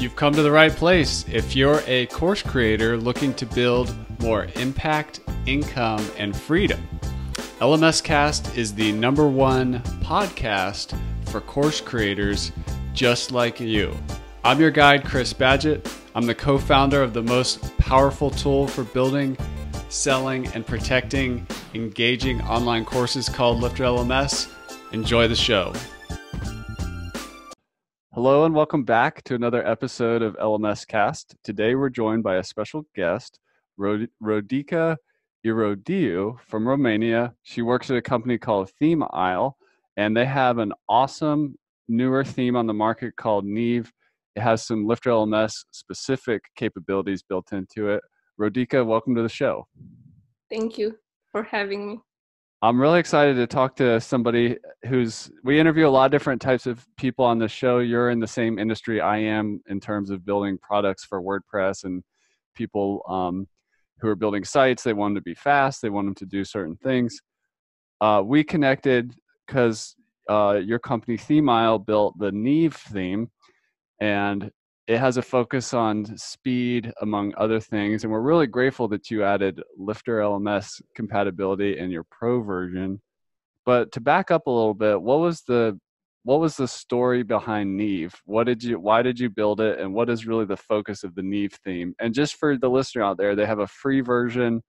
You've come to the right place. If you're a course creator looking to build more impact, income, and freedom, LMScast is the #1 podcast for course creators just like you. I'm your guide, Chris Badgett. I'm the co-founder of the most powerful tool for building, selling, and protecting engaging online courses called Lifter LMS. Enjoy the show. Hello and welcome back to another episode of LMScast. Today we're joined by a special guest, Rodica Irodiu from Romania. She works at a company called ThemeIsle, and they have an awesome newer theme on the market called Neve. It has some Lifter LMS specific capabilities built into it. Rodica, welcome to the show. Thank you for having me. I'm really excited to talk to somebody who's, we interview a lot of different types of people on the show. You're in the same industry I am in terms of building products for WordPress, and people who are building sites, they want them to be fast. They want them to do certain things. We connected because your company ThemeIsle built the Neve theme, and it has a focus on speed among other things. And we're really grateful that you added Lifter LMS compatibility in your pro version. But to back up a little bit, what was the story behind Neve? Why did you build it? And what is really the focus of the Neve theme? And just for the listener out there, they have a free version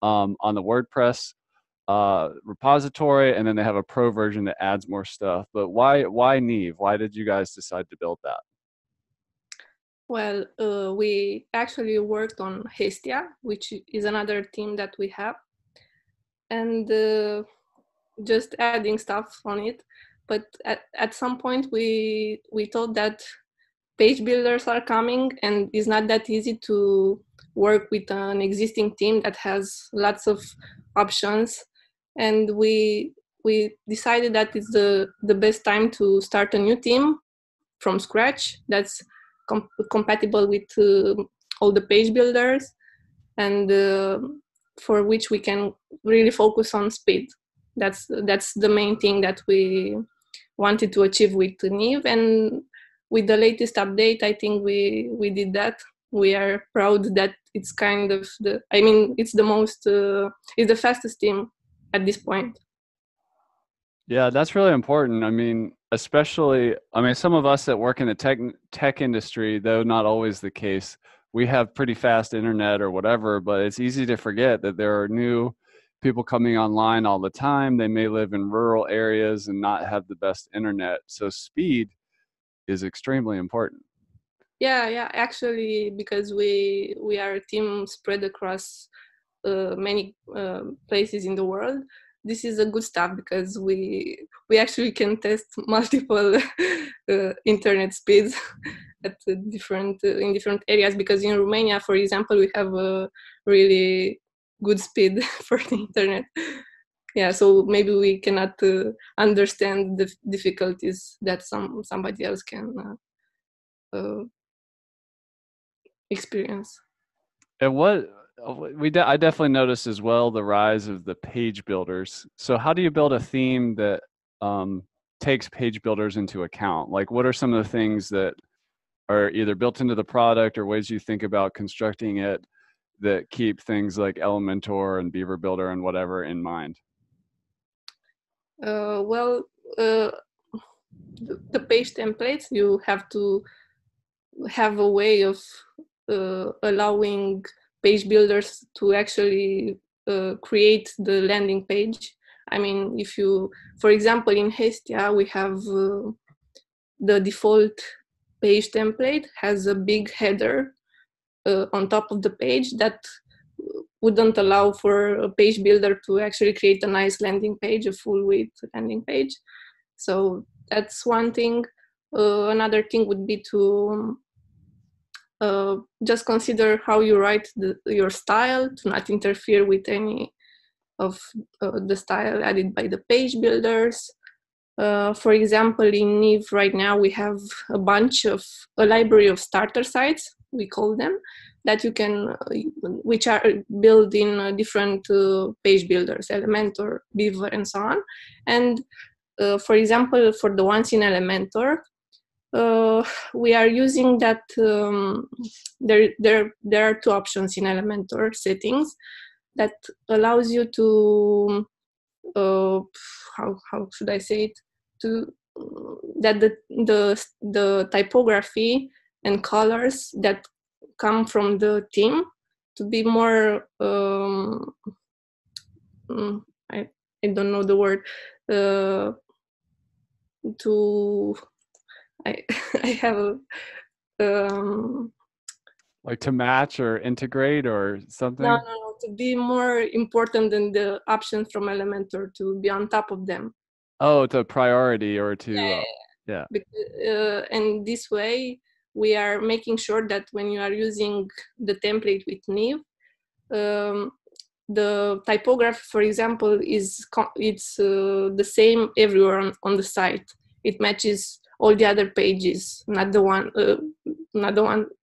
on the WordPress repository, and then they have a pro version that adds more stuff. But why Neve? Why did you guys decide to build that? Well, we actually worked on Hestia, which is another theme that we have, and just adding stuff on it. But at some point, we thought that page builders are coming, and it's not that easy to work with an existing theme that has lots of options. And we decided that it's the best time to start a new theme from scratch. That's compatible with all the page builders, and for which we can really focus on speed. That's the main thing that we wanted to achieve with Neve, and with the latest update, I think we did that. We are proud that it's kind of the, I mean, it's the most, it's the fastest theme at this point. Yeah, that's really important. I mean, especially, I mean, some of us that work in the tech industry, though not always the case, we have pretty fast internet or whatever, but it's easy to forget that there are new people coming online all the time. They may live in rural areas and not have the best internet. So speed is extremely important. Yeah. Actually, because we are a team spread across many places in the world. This is a good stuff because we actually can test multiple internet speeds at in different areas. Because in Romania, for example, we have a really good speed for the internet. Yeah, so maybe we cannot understand the difficulties that somebody else can experience. And what? I definitely noticed as well the rise of the page builders. So how do you build a theme that takes page builders into account? Like, what are some of the things that are either built into the product or ways you think about constructing it that keep things like Elementor and Beaver Builder and whatever in mind? The page templates, you have to have a way of allowing page builders to actually create the landing page. I mean, if you, for example, in Hestia, we have the default page template has a big header on top of the page that wouldn't allow for a page builder to actually create a nice landing page, a full width landing page. So that's one thing. Another thing would be to just consider how you write your style to not interfere with any of the style added by the page builders. For example, in Neve right now, we have a library of starter sites, we call them, that you can, which are built in different page builders, Elementor, Beaver, and so on. And for example, for the ones in Elementor, we are using that there are two options in Elementor settings that allows you to how should I say it, to that the typography and colors that come from the theme to be more I don't know the word, I have like to match or integrate or something? No, no, no, to be more important than the options from Elementor, to be on top of them. Oh, to priority or to yeah. And this way we are making sure that when you are using the template with Neve, the typography, for example, is the same everywhere on the site. It matches all the other pages, not the one,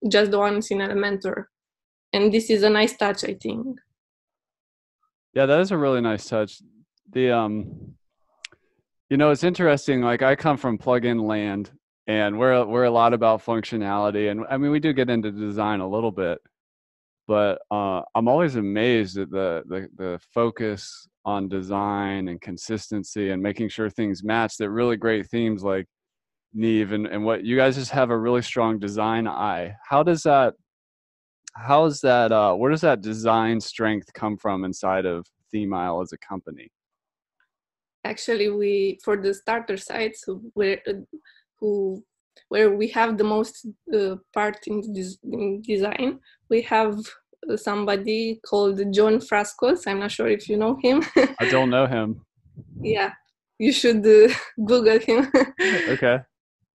just the ones in Elementor. And this is a nice touch, I think. Yeah, that is a really nice touch. The you know, it's interesting. Like, I come from plugin land, and we're a lot about functionality, and I mean, we do get into design a little bit, but I'm always amazed at the focus on design and consistency and making sure things match. That really great themes like Neve and what you guys just have a really strong design eye. Where does that design strength come from inside of ThemeIsle as a company? Actually, for the starter sites where we have the most part in design, we have somebody called John Frascos. I'm not sure if you know him. I don't know him. Yeah, you should Google him. Okay.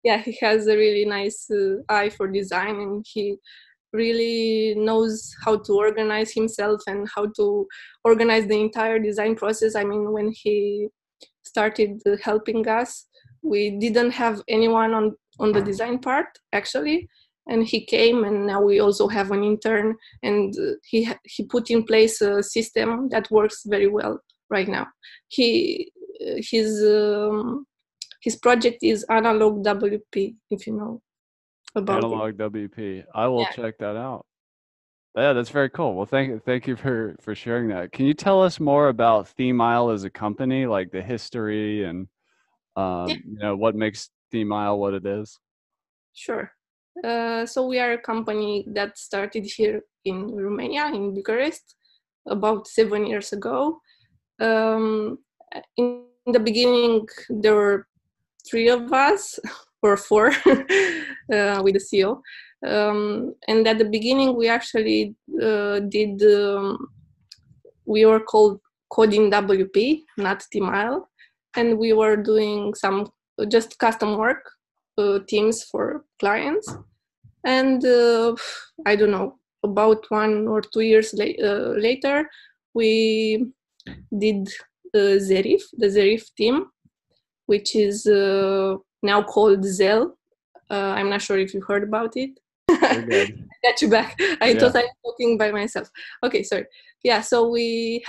Yeah, he has a really nice eye for design, and he really knows how to organize himself and how to organize the entire design process. I mean, when he started helping us, we didn't have anyone on the design part, actually. And he came, and now we also have an intern, and he put in place a system that works very well right now. His project is Analog WP, if you know about Analog WP. I will check that out. Yeah, that's very cool. Well, thank you for sharing that. Can you tell us more about ThemeIsle as a company, like the history and you know, what makes ThemeIsle what it is? Sure. So we are a company that started here in Romania, in Bucharest, about 7 years ago. In the beginning, there were 3 of us, or 4, with the CEO. And at the beginning, we actually we were called Coding WP, not ThemeIsle. And we were doing some just custom work, teams for clients. And I don't know, about 1 or 2 years later, we did Zerif, the Zerif team, which is now called Zell. I'm not sure if you heard about it. I got you back. I thought I was talking by myself. Okay, sorry. Yeah, so we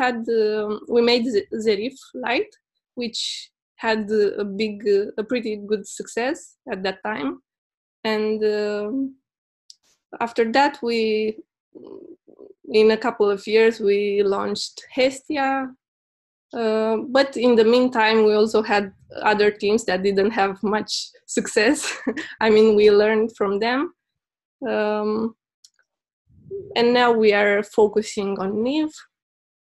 made Zerif Lite, which had a pretty good success at that time. And after that, in a couple of years, we launched Hestia. But in the meantime, we also had other teams that didn't have much success. I mean, we learned from them. And now we are focusing on Neve.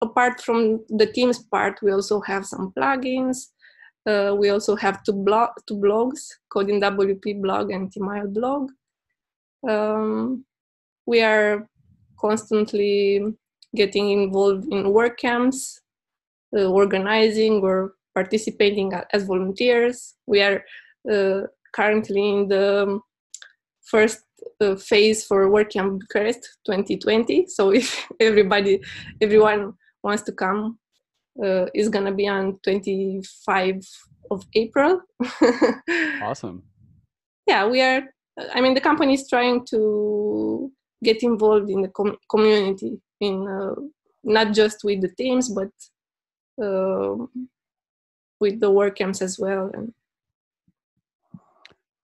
Apart from the teams part, we also have some plugins. We also have two blogs, Coding WP blog and ThemeIsle blog. We are constantly getting involved in WordCamps, organizing or participating as volunteers. We are currently in the first phase for WordCamp Bucharest 2020. So if everyone wants to come, is going to be on 25th of April. Awesome. Yeah, we are. I mean, the company is trying to get involved in the community, in not just with the teams, but with the WordCamps as well.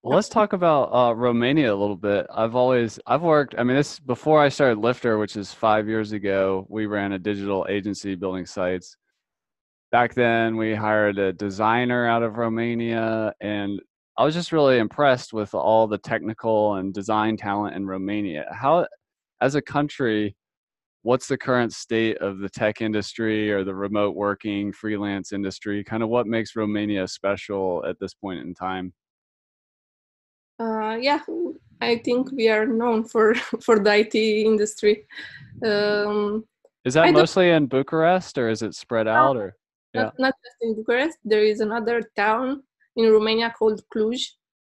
Well, let's talk about Romania a little bit. I've worked, I mean, this before I started Lifter, which is 5 years ago, we ran a digital agency building sites. Back then we hired a designer out of Romania, and I was just really impressed with all the technical and design talent in Romania. How, as a country, what's the current state of the tech industry or the remote working freelance industry? Kind of what makes Romania special at this point in time? Yeah, I think we are known for the IT industry. Is that mostly in Bucharest, or is it spread out? Or not just in Bucharest. There is another town in Romania called Cluj,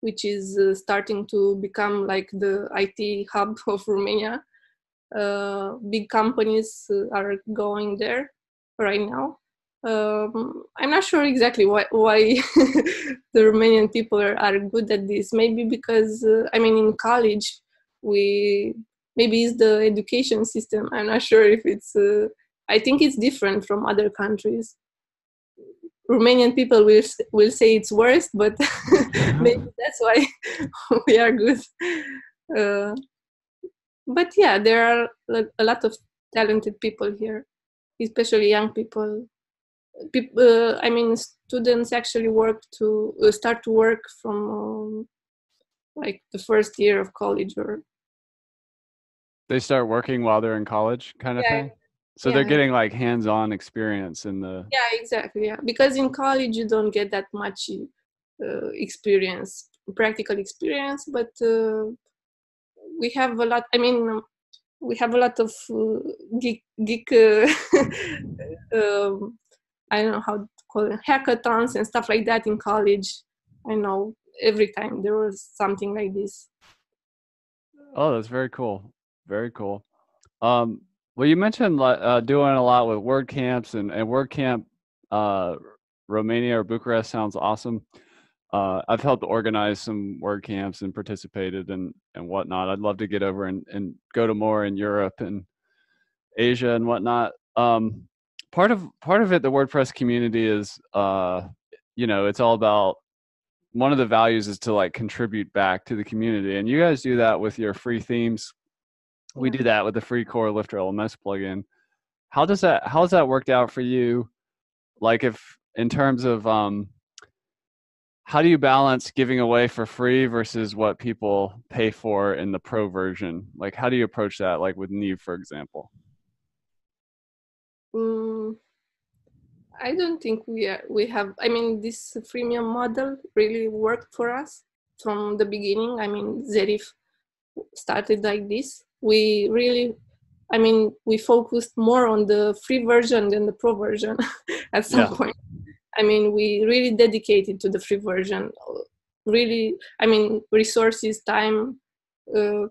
which is starting to become like the IT hub of Romania. Big companies are going there right now. I'm not sure exactly why the Romanian people are good at this. Maybe because, I mean, in college, maybe it's the education system. I'm not sure if it's, I think it's different from other countries. Romanian people will say it's worse, but maybe that's why we are good. But yeah, there are a lot of talented people here, especially young people. I mean, students actually start to work from like the first year of college, or they start working while they're in college, kind of thing. So they're getting like hands-on experience in the. Yeah, exactly. Yeah, because in college you don't get that much experience, practical experience, but we have a lot. I mean, we have a lot of geek. I don't know how to call it, hackathons and stuff like that in college. I know every time there was something like this. Oh, that's very cool. Very cool. Well, you mentioned doing a lot with WordCamps, and WordCamp Romania or Bucharest sounds awesome. I've helped organize some WordCamps and participated and whatnot. I'd love to get over and go to more in Europe and Asia and whatnot. Part of it, the WordPress community is, you know, it's all about, one of the values is to like contribute back to the community. And you guys do that with your free themes. We do that with the free core Lifter LMS plugin. How's that worked out for you? Like in terms of, how do you balance giving away for free versus what people pay for in the pro version? Like, how do you approach that? Like with Neve, for example. I don't think we have, I mean, this freemium model really worked for us from the beginning. I mean, Zerif started like this. We really, I mean, we focused more on the free version than the pro version at some point. I mean, we really dedicated to the free version. Really, I mean, resources, time,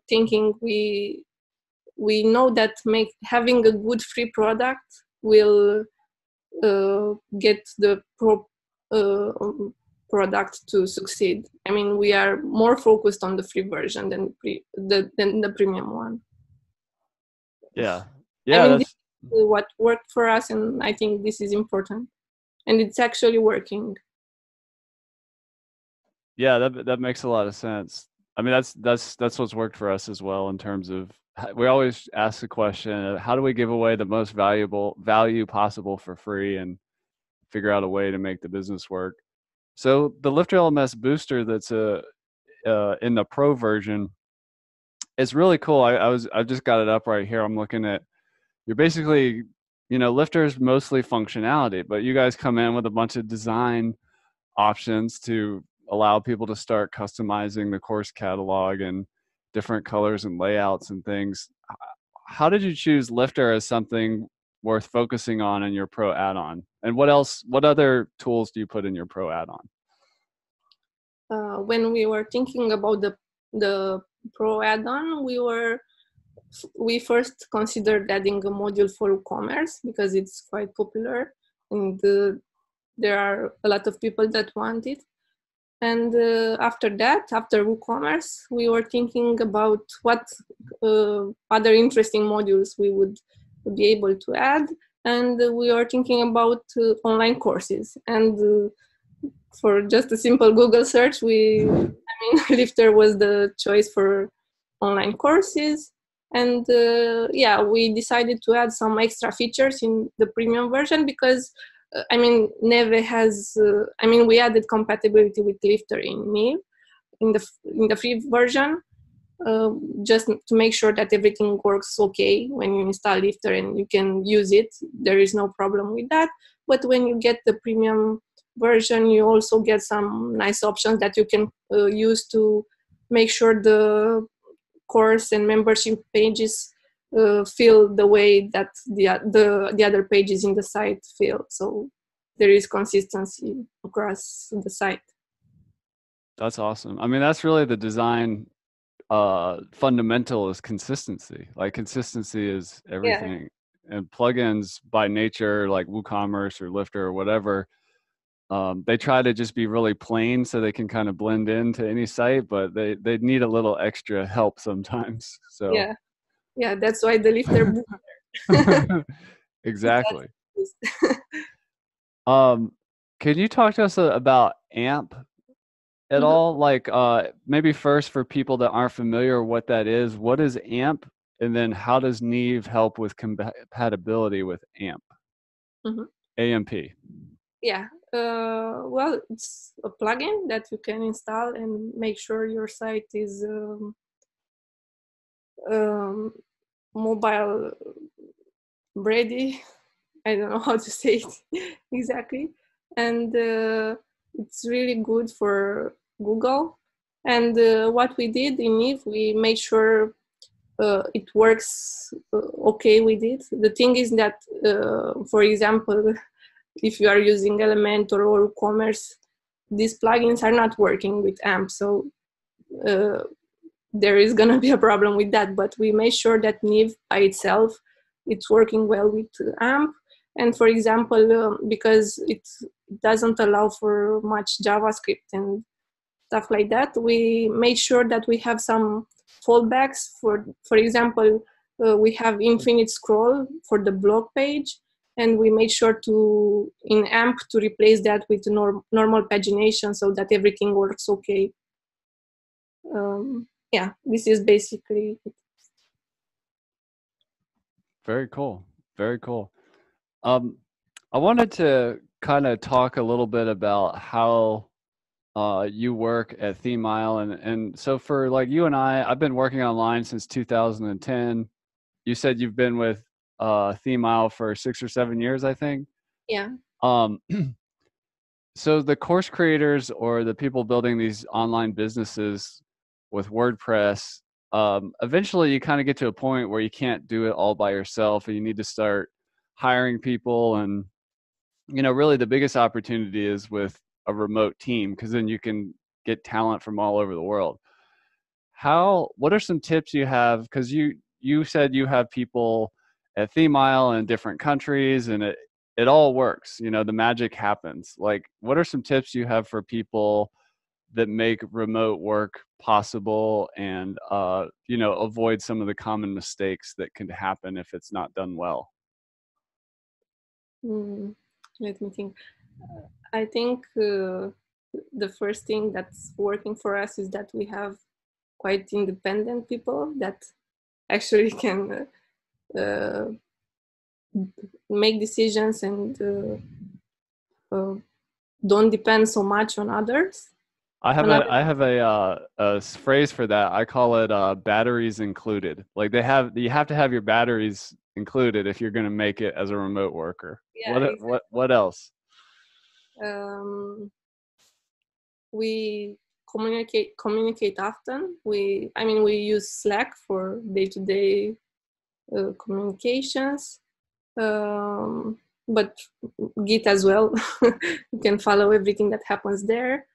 thinking. We know that having a good free product will get the pro product to succeed. I mean, we are more focused on the free version than the premium one. Yeah, yeah. I mean, that's this is what worked for us, and I think this is important, and it's actually working. Yeah, that makes a lot of sense. I mean, that's what's worked for us as well in terms of. We always ask the question, how do we give away the most value possible for free and figure out a way to make the business work? So the Lifter LMS booster that's in the pro version, it's really cool. I've just got it up right here. I'm looking at, you're basically, you know, Lifter's mostly functionality, but you guys come in with a bunch of design options to allow people to start customizing the course catalog and different colors and layouts and things. How did you choose Lifter as something worth focusing on in your pro add-on? And what other tools do you put in your pro add-on? When we were thinking about the pro add-on, we first considered adding a module for WooCommerce because it's quite popular and there are a lot of people that want it. And after that, after WooCommerce, we were thinking about what other interesting modules we would be able to add. And we were thinking about online courses. And for just a simple Google search, I I mean, Lifter was the choice for online courses. And yeah, we decided to add some extra features in the premium version because, I mean, Neve has, I mean, we added compatibility with Lifter in Neve, in the free version, just to make sure that everything works okay when you install Lifter and you can use it. There is no problem with that. But when you get the premium version, you also get some nice options that you can use to make sure the course and membership pages feel the way that the other pages in the site feel. So there is consistency across the site. That's awesome. I mean, that's really the design fundamental is consistency. Like consistency is everything. Yeah. And plugins by nature, like WooCommerce or Lifter or whatever, they try to just be really plain so they can kind of blend into any site, but they need a little extra help sometimes. So yeah, yeah, that's why the Lifter. Exactly. Can you talk to us about AMP at mm-hmm. all? Like maybe first for people that aren't familiar what that is, what is AMP? And then how does Neve help with compatibility with AMP? Mm-hmm. AMP. Yeah. Well, it's a plugin that you can install and make sure your site is mobile ready. I don't know how to say it exactly. And it's really good for Google. And what we did in Neve, we made sure it works okay with it. The thing is that, for example, if you are using Elementor or WooCommerce, these plugins are not working with AMP, so there is going to be a problem with that. But we made sure that Neve by itself, it's working well with AMP. And for example, because it doesn't allow for much JavaScript and stuff like that, we made sure that we have some fallbacks. For example, we have infinite scroll for the blog page. And we made sure to, in AMP, to replace that with normal pagination so that everything works okay. Yeah, this is basically it. Very cool. Very cool. I wanted to kind of talk a little bit about how you work at ThemeIsle. And so for like you and I've been working online since 2010. You said you've been with ThemeIsle for 6 or 7 years, I think. Yeah. So the course creators or the people building these online businesses with WordPress, eventually you kind of get to a point where you can't do it all by yourself and you need to start hiring people. And, you know, really the biggest opportunity is with a remote team because then you can get talent from all over the world. What are some tips you have? Because you said you have people at ThemeIsle in different countries and it all works, you know, the magic happens. Like, what are some tips you have for people that make remote work possible and, you know, avoid some of the common mistakes that can happen if it's not done well? Let me think. I think the first thing that's working for us is that we have quite independent people that actually can make decisions and don't depend so much on others. I have a phrase for that. I call it batteries included. Like you have to have your batteries included if you're going to make it as a remote worker. Yeah, exactly. What else? We communicate often. I mean we use Slack for day-to-day communications, but Git as well. You can follow everything that happens there.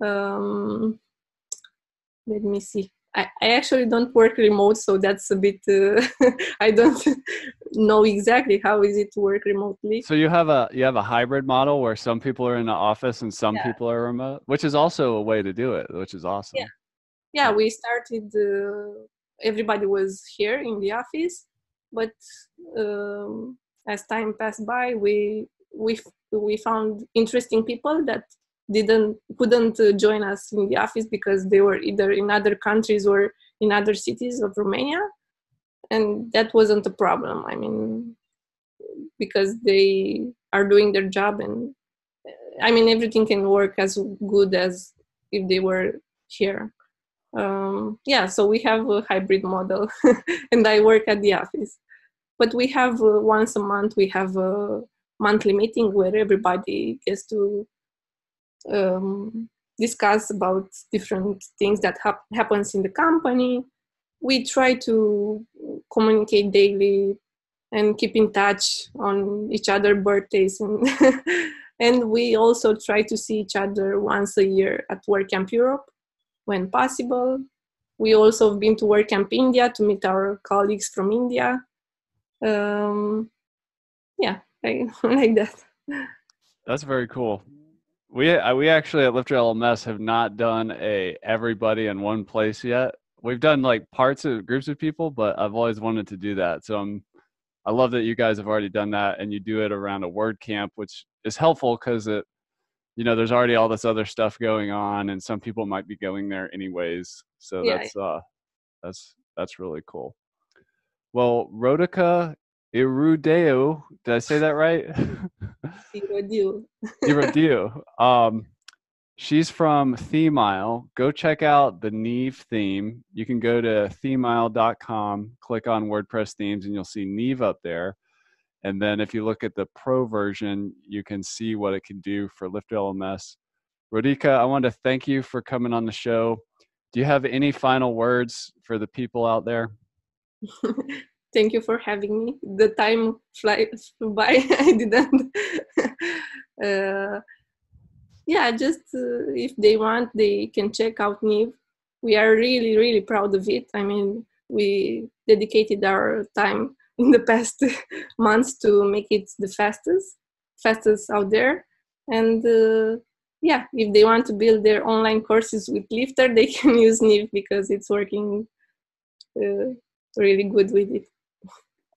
Let me see. I actually don't work remote, so that's a bit, I don't know exactly how is it to work remotely. So you have a hybrid model where some people are in the office and some people are remote, which is also a way to do it, which is awesome. Yeah, yeah, we started, everybody was here in the office. But as time passed by, we found interesting people that couldn't join us in the office because they were either in other countries or in other cities of Romania. And that wasn't a problem, I mean, because they are doing their job, and I mean, everything can work as good as if they were here. Yeah, so we have a hybrid model and I work at the office. But we have once a month, we have a monthly meeting where everybody gets to discuss about different things that happens in the company. We try to communicate daily and keep in touch on each other's birthdays. And, and we also try to see each other once a year at WordCamp Europe when possible. We also have been to WordCamp India to meet our colleagues from India. Yeah, like that. That's very cool. We actually at Lifter LMS have not done a everybody in one place yet. We've done like parts of groups of people, but I've always wanted to do that. So I love that you guys have already done that, and you do it around a WordCamp, which is helpful because it, you know, there's already all this other stuff going on, and some people might be going there anyways. So yeah, that's really cool. Well, Rodica Irodiu, did I say that right? Irodiu. Irodiu. She's from ThemeIsle. Go check out the Neve theme. You can go to themeisle.com, click on WordPress themes, and you'll see Neve up there. And then if you look at the pro version, you can see what it can do for Lifter LMS. Rodica, I want to thank you for coming on the show. Do you have any final words for the people out there? Thank you for having me. The time flies by. I didn't. Yeah, just if they want, they can check out Neve. We are really, really proud of it. I mean, we dedicated our time in the past months to make it the fastest out there. And yeah, if they want to build their online courses with Lifter, they can use Neve because it's working really good with it.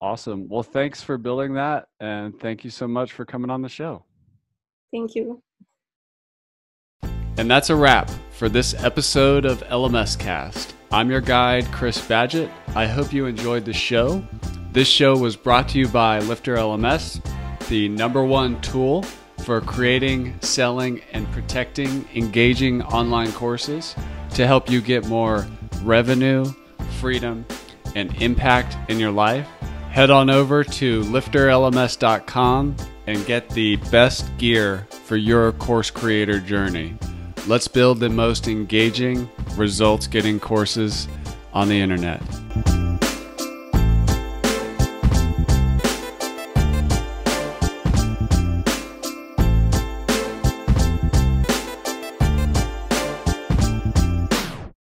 Awesome. Well, thanks for building that, and thank you so much for coming on the show. Thank you. And that's a wrap for this episode of LMScast. I'm your guide, Chris Badgett. I hope you enjoyed the show. This show was brought to you by Lifter LMS, the #1 tool for creating, selling, and protecting engaging online courses to help you get more revenue, freedom, and impact in your life. Head on over to lifterlms.com and get the best gear for your course creator journey. Let's build the most engaging, results-getting courses on the internet.